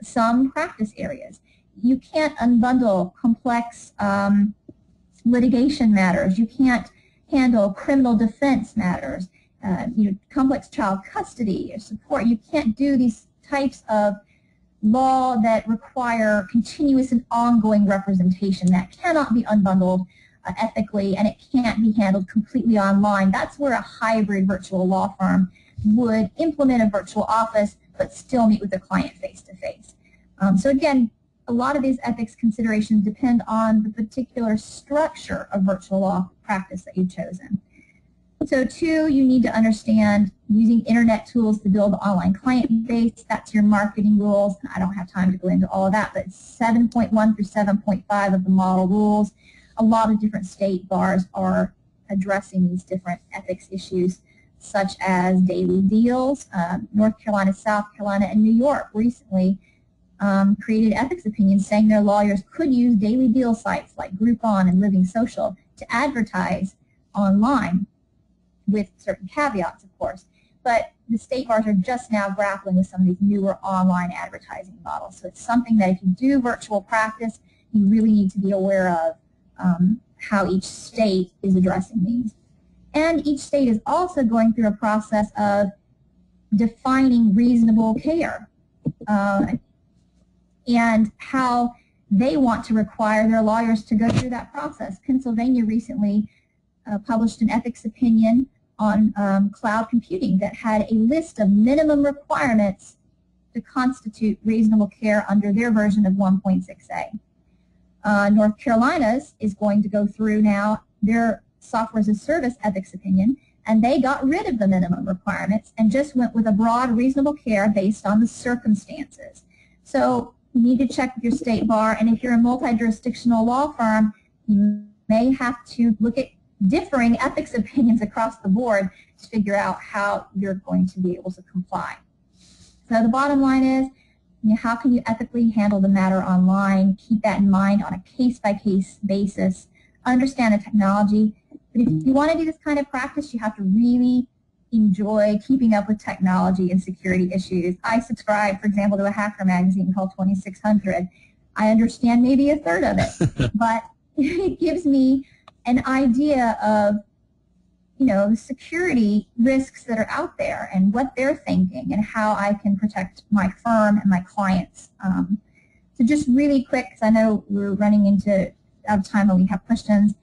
some practice areas. You can't unbundle complex um, litigation matters. You can't handle criminal defense matters, uh, you know, complex child custody or support. You can't do these types of law that require continuous and ongoing representation. That cannot be unbundled uh, ethically, and it can't be handled completely online. That's where a hybrid virtual law firm would implement a virtual office but still meet with the client face-to-face. Um, so again, a lot of these ethics considerations depend on the particular structure of virtual law practice that you've chosen. So two, you need to understand using internet tools to build online client base. That's your marketing rules. I don't have time to go into all of that, but seven point one through seven point five of the model rules. A lot of different state bars are addressing these different ethics issues, such as daily deals. Um, North Carolina, South Carolina, and New York recently um, created ethics opinions saying their lawyers could use daily deal sites like Groupon and Living Social to advertise online, with certain caveats, of course. But the state bars are just now grappling with some of these newer online advertising models. So it's something that if you do virtual practice, you really need to be aware of um, how each state is addressing these. And each state is also going through a process of defining reasonable care uh, and how they want to require their lawyers to go through that process. Pennsylvania recently uh, published an ethics opinion on um, cloud computing that had a list of minimum requirements to constitute reasonable care under their version of one point six A. Uh, North Carolina's is going to go through now their software as a service ethics opinion, and they got rid of the minimum requirements and just went with a broad reasonable care based on the circumstances. So you need to check with your state bar, and if you're a multi-jurisdictional law firm, you may have to look at differing ethics opinions across the board to figure out how you're going to be able to comply. So the bottom line is, you know, how can you ethically handle the matter online? Keep that in mind on a case-by-case basis. Understand the technology. But if you want to do this kind of practice, you have to really enjoy keeping up with technology and security issues. I subscribe, for example, to a hacker magazine called twenty-six hundred. I understand maybe a third of it, but it gives me an idea of, you know, the security risks that are out there and what they're thinking and how I can protect my firm and my clients. Um, so just really quick, because I know we're running into out of time and we have questions,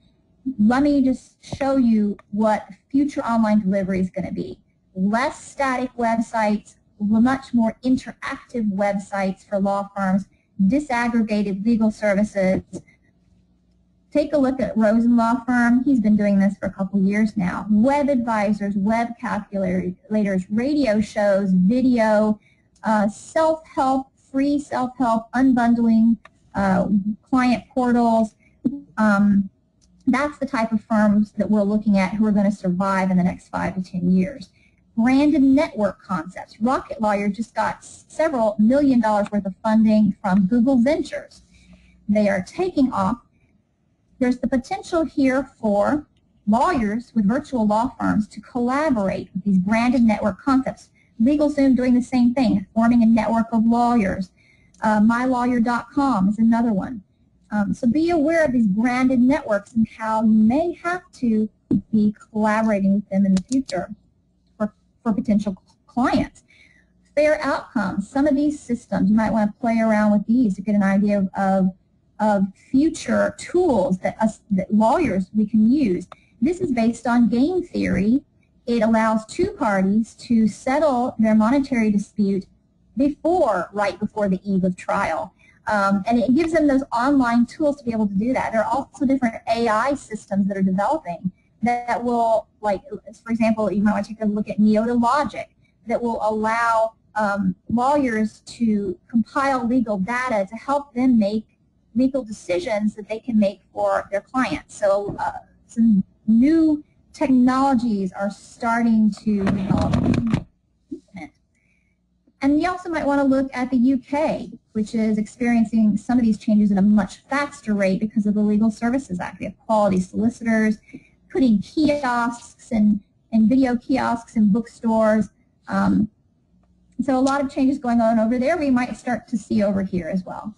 let me just show you what future online delivery is going to be. Less static websites, much more interactive websites for law firms, disaggregated legal services. Take a look at Rosen Law Firm. He's been doing this for a couple years now. Web advisors, web calculators, radio shows, video, uh, self-help, free self-help, unbundling, uh, client portals. Um, that's the type of firms that we're looking at who are going to survive in the next five to ten years. Branded network concepts. Rocket Lawyer just got several million dollars worth of funding from Google Ventures. They are taking off. There's the potential here for lawyers with virtual law firms to collaborate with these branded network concepts. LegalZoom doing the same thing, forming a network of lawyers. Uh, my lawyer dot com is another one. Um, so be aware of these branded networks and how you may have to be collaborating with them in the future for, for potential clients. Fair outcomes. Some of these systems, you might want to play around with these to get an idea of, of of future tools that us that lawyers we can use. This is based on game theory. It allows two parties to settle their monetary dispute before, right before the eve of trial. Um, and it gives them those online tools to be able to do that. There are also different A I systems that are developing that will, like, for example, you might want to take a look at NeoToLogic, that will allow um, lawyers to compile legal data to help them make legal decisions that they can make for their clients. So uh, some new technologies are starting to develop and implement. And you also might want to look at the U K, which is experiencing some of these changes at a much faster rate because of the Legal Services Act. We have quality solicitors, putting kiosks and, and video kiosks in bookstores. Um, so a lot of changes going on over there we might start to see over here as well.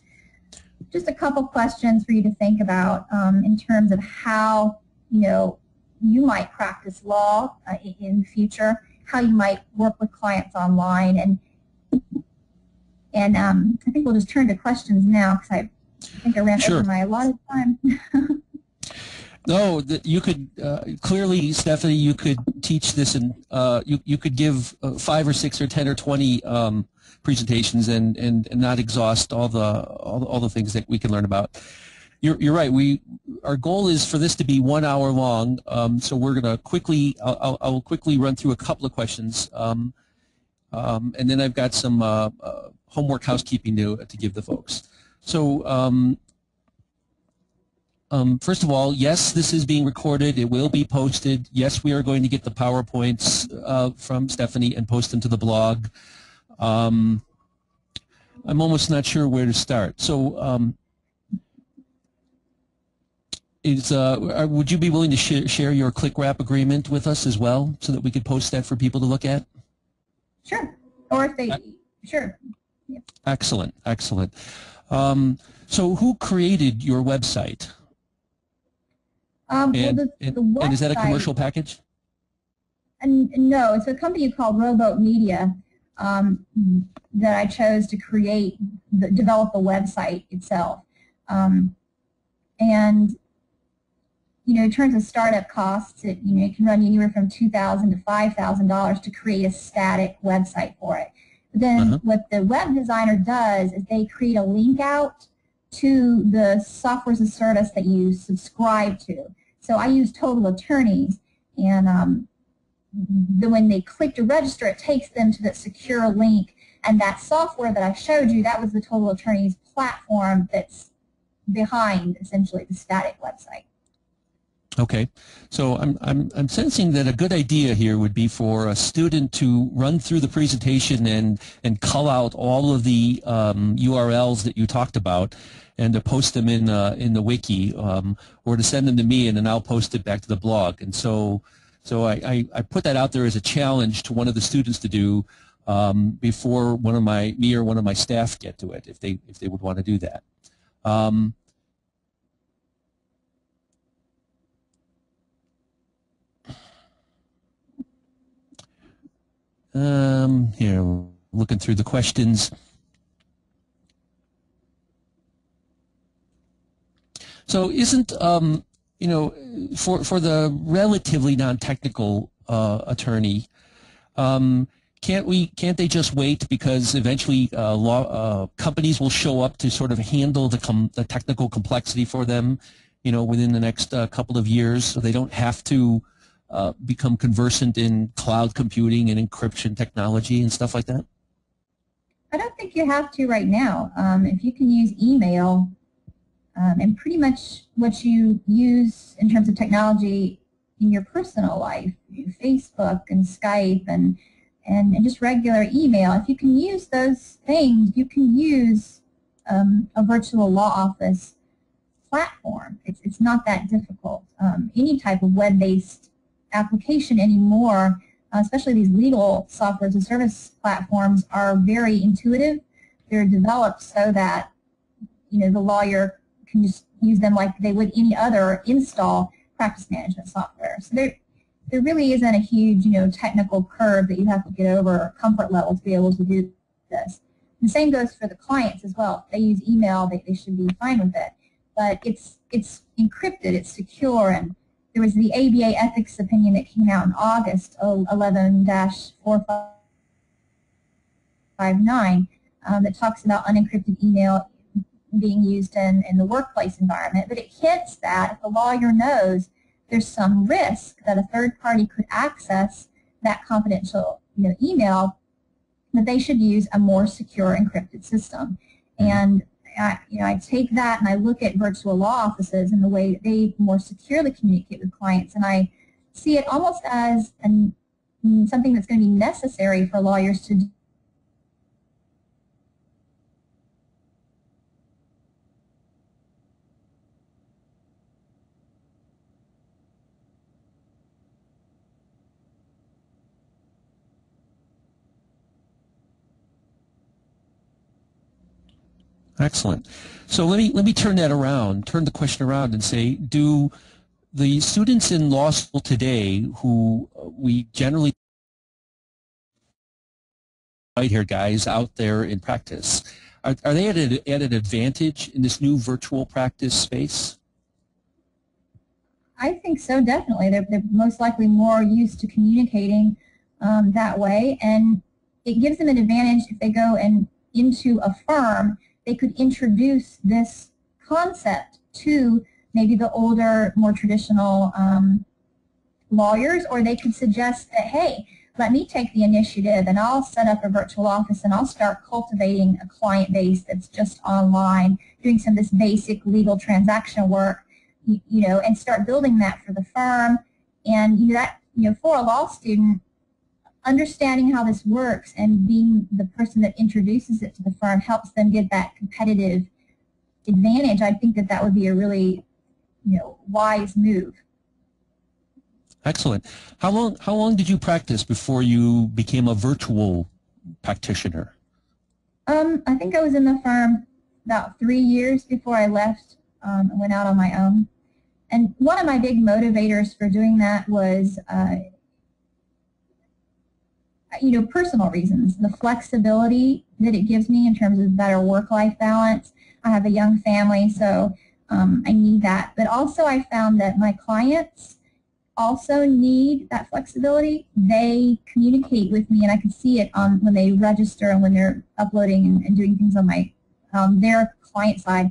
Just a couple questions for you to think about um, in terms of how, you know, you might practice law uh, in the future, how you might work with clients online, and and um, I think we'll just turn to questions now because I think I ran sure. over my allotted time. No, that you could uh, clearly, Stephanie, you could teach this, and uh, you you could give uh, five or six or ten or twenty um, presentations, and, and and not exhaust all the all the, all the things that we can learn about. you're, you're right. We our goal is for this to be one hour long. Um, so we're going to quickly, I'll, I'll quickly run through a couple of questions, um, um, and then I've got some uh, uh, homework, housekeeping to to give the folks. So. Um, Um, first of all, yes, this is being recorded. It will be posted. Yes, we are going to get the PowerPoints uh, from Stephanie and post them to the blog. Um, I'm almost not sure where to start. So, um, is, uh, would you be willing to sh share your ClickWrap agreement with us as well, so that we could post that for people to look at? Sure. Or if they, I sure. Yeah. Excellent, excellent. Um, so, who created your website? Um, and, well, the, and, the website, and is that a commercial package? And no, it's a company called Rowboat Media um, that I chose to create, the, develop the website itself. Um, and you know, in terms of startup costs, it, you know, it can run anywhere from two thousand to five thousand dollars to create a static website for it. But then, uh-huh. what the web designer does is they create a link out to the software as a service that you subscribe to. So I use Total Attorneys, and um, the, when they click to register, it takes them to that secure link, and that software that I showed you, that was the Total Attorneys platform that's behind, essentially, the static website. Okay, so I'm, I'm, I'm sensing that a good idea here would be for a student to run through the presentation and, and cull out all of the um, U R Ls that you talked about, and to post them in uh, in the wiki, um, or to send them to me, and then I'll post it back to the blog. And so, so I, I, I put that out there as a challenge to one of the students to do um, before one of my me or one of my staff get to it, if they if they would want to do that. Um, um, here, looking through the questions. So isn't, um, you know, for, for the relatively non-technical uh, attorney, um, can't we, can't they just wait, because eventually uh, law, uh, companies will show up to sort of handle the, com the technical complexity for them, you know, within the next uh, couple of years, so they don't have to uh, become conversant in cloud computing and encryption technology and stuff like that? I don't think you have to right now. Um, if you can use email, Um, and pretty much what you use in terms of technology in your personal life, Facebook and Skype and, and, and just regular email, if you can use those things, you can use um, a virtual law office platform. It's, it's not that difficult. Um, any type of web-based application anymore, uh, especially these legal software as a service platforms, are very intuitive. They're developed so that, you know, the lawyer can just use them like they would any other install practice management software. So there, there really isn't a huge, you know, technical curve that you have to get over, or comfort level to be able to do this. And the same goes for the clients as well. If they use email, they, they should be fine with it. But it's, it's encrypted, it's secure, and there was the A B A ethics opinion that came out in August, eleven dash four five nine, um, that talks about unencrypted email being used in, in the workplace environment, but it hints that if the lawyer knows there's some risk that a third party could access that confidential, you know, email, that they should use a more secure encrypted system. And I, you know, I take that and I look at virtual law offices and the way that they more securely communicate with clients, and I see it almost as an, something that's going to be necessary for lawyers to do . Excellent. So let me let me turn that around, turn the question around, and say, do the students in law school today, who we generally white-haired guys out there in practice, are, are they at, a, at an advantage in this new virtual practice space? I think so, definitely. They're, they're most likely more used to communicating um, that way, and it gives them an advantage if they go and into a firm. They could introduce this concept to maybe the older, more traditional um, lawyers, or they could suggest that, hey, let me take the initiative and I'll set up a virtual office and I'll start cultivating a client base that's just online, doing some of this basic legal transaction work, you, you know, and start building that for the firm. And you know, that, you know, for a law student, understanding how this works and being the person that introduces it to the firm helps them get that competitive advantage. I think that that would be a really, you know, wise move. Excellent. How long, how long did you practice before you became a virtual practitioner? Um, I think I was in the firm about three years before I left um, and went out on my own. And one of my big motivators for doing that was, uh, you know, personal reasons. The flexibility that it gives me in terms of better work-life balance. I have a young family, so um, I need that. But also I found that my clients also need that flexibility. They communicate with me, and I can see it on when they register and when they're uploading and, and doing things on my um, their client side.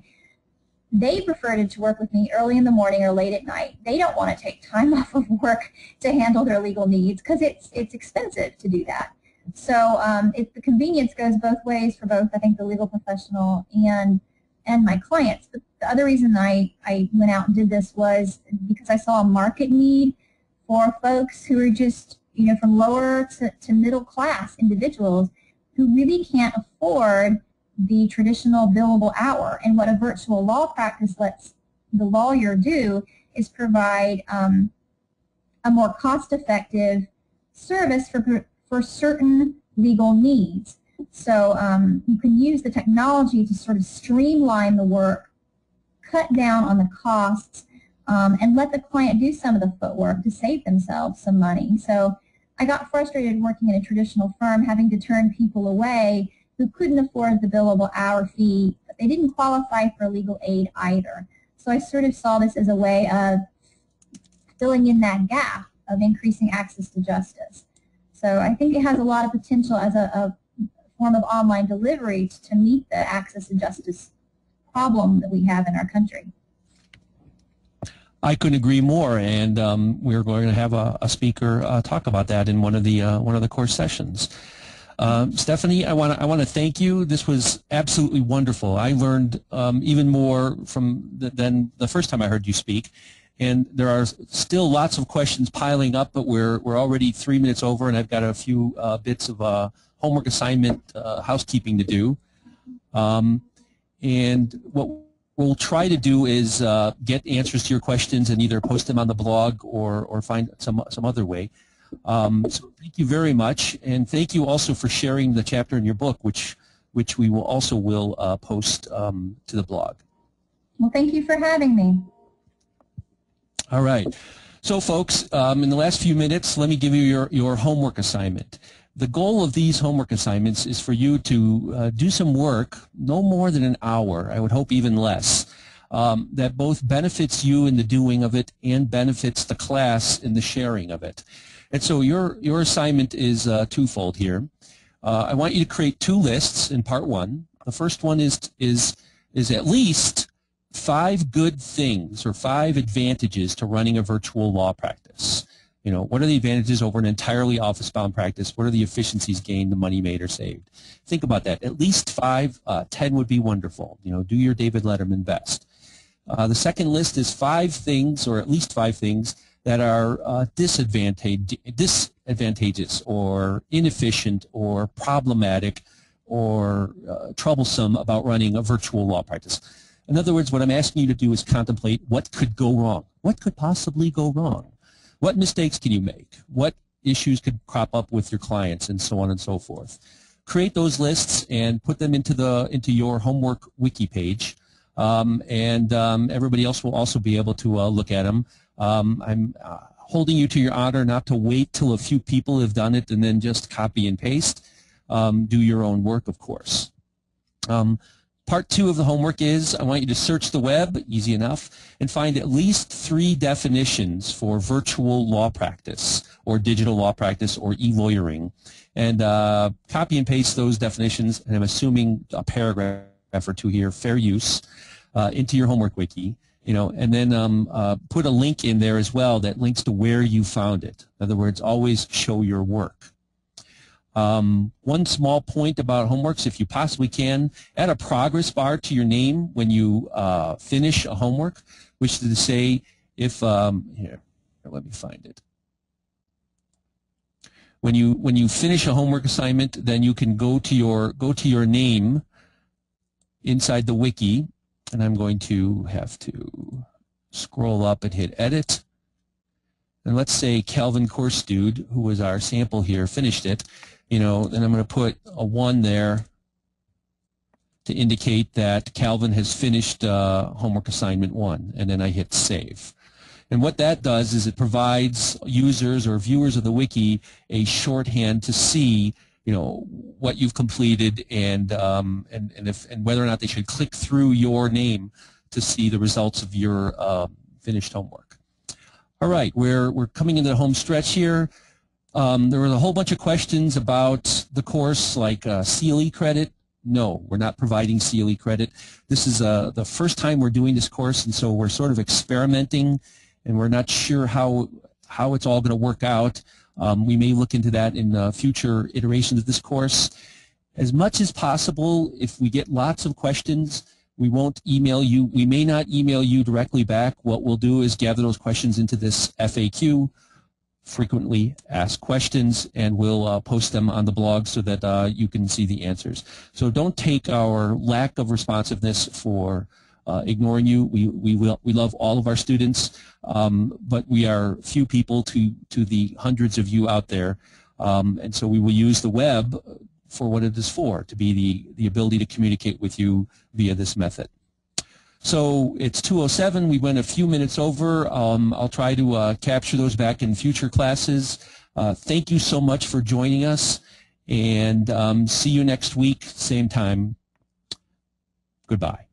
They prefer to work with me early in the morning or late at night. They don't want to take time off of work to handle their legal needs because it's it's expensive to do that. So um, it, the convenience goes both ways for both, I think, the legal professional and and my clients. But the other reason I, I went out and did this was because I saw a market need for folks who are just, you know, from lower to, to middle class individuals who really can't afford the traditional billable hour. And what a virtual law practice lets the lawyer do is provide um, a more cost-effective service for, for certain legal needs. So um, you can use the technology to sort of streamline the work, cut down on the costs, um, and let the client do some of the footwork to save themselves some money. So I got frustrated working in a traditional firm, having to turn people away who couldn't afford the billable hour fee, but they didn't qualify for legal aid either. So I sort of saw this as a way of filling in that gap of increasing access to justice. So I think it has a lot of potential as a, a form of online delivery to meet the access to justice problem that we have in our country. I couldn't agree more, and um, we're going to have a, a speaker uh, talk about that in one of the uh, one of the course sessions. Um, Stephanie, I want to I want to thank you. This was absolutely wonderful. I learned um, even more from the, than the first time I heard you speak, and there are still lots of questions piling up, but we're we're already three minutes over, and I've got a few uh, bits of uh, homework assignment uh, housekeeping to do. Um, and what we'll try to do is uh, get answers to your questions and either post them on the blog or or find some some other way. Um, so thank you very much, and thank you also for sharing the chapter in your book, which which we will also will uh, post um, to the blog. Well, thank you for having me. All right, so folks, um, in the last few minutes, let me give you your your homework assignment. The goal of these homework assignments is for you to uh, do some work, no more than an hour, I would hope even less, um, that both benefits you in the doing of it and benefits the class in the sharing of it. And so your, your assignment is uh, twofold here. Uh, I want you to create two lists in part one. The first one is, is, is at least five good things or five advantages to running a virtual law practice. You know, what are the advantages over an entirely office-bound practice? What are the efficiencies gained, the money made or saved? Think about that. At least five, uh, ten would be wonderful. You know, do your David Letterman best. Uh, the second list is five things, or at least five things, that are uh, disadvantage, disadvantageous or inefficient or problematic or uh, troublesome about running a virtual law practice. In other words, what I'm asking you to do is contemplate what could go wrong. What could possibly go wrong? What mistakes can you make? What issues could crop up with your clients, and so on and so forth? Create those lists and put them into the into your homework wiki page, um, and um, everybody else will also be able to uh, look at them. Um, I'm uh, holding you to your honor not to wait till a few people have done it and then just copy and paste. Um, do your own work, of course. Um, Part two of the homework is I want you to search the web, easy enough, and find at least three definitions for virtual law practice or digital law practice or e-lawyering, and uh, copy and paste those definitions, and I'm assuming a paragraph or two here, fair use, uh, into your homework wiki, you know, and then um, uh, put a link in there as well that links to where you found it. In other words, always show your work. Um, one small point about homeworks, if you possibly can, add a progress bar to your name when you uh, finish a homework, which is to say if, um, here, here, let me find it. When you, when you finish a homework assignment, then you can go to your, go to your name inside the wiki, and I'm going to have to scroll up and hit edit. And let's say Calvin Korstud, who was our sample here, finished it. You know, then I'm going to put a one there to indicate that Calvin has finished uh, homework assignment one, and then I hit save. And what that does is it provides users or viewers of the wiki a shorthand to see, you know, what you've completed and um, and and if and whether or not they should click through your name to see the results of your uh, finished homework. All right, we're we're coming into the home stretch here. Um, there was a whole bunch of questions about the course, like uh, C L E credit. No, we're not providing C L E credit. This is uh, the first time we're doing this course, and so we're sort of experimenting, and we're not sure how how it's all going to work out. Um, we may look into that in uh, future iterations of this course. As much as possible, if we get lots of questions, we won't email you. We may not email you directly back. What we'll do is gather those questions into this F A Q, frequently asked questions, and we'll uh, post them on the blog so that uh, you can see the answers. So don't take our lack of responsiveness for uh, ignoring you. We we will we love all of our students, um, but we are few people to to the hundreds of you out there, um, and so we will use the web for what it is for, to be the, the ability to communicate with you via this method. So it's two oh seven, we went a few minutes over. Um, I'll try to uh, capture those back in future classes. Uh, thank you so much for joining us, and um, see you next week, same time. Goodbye.